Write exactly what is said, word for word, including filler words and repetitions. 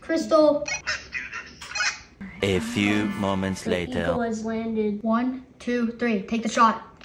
Crystal. A few moments later. Eagle has landed. One, two, three. Take the shot.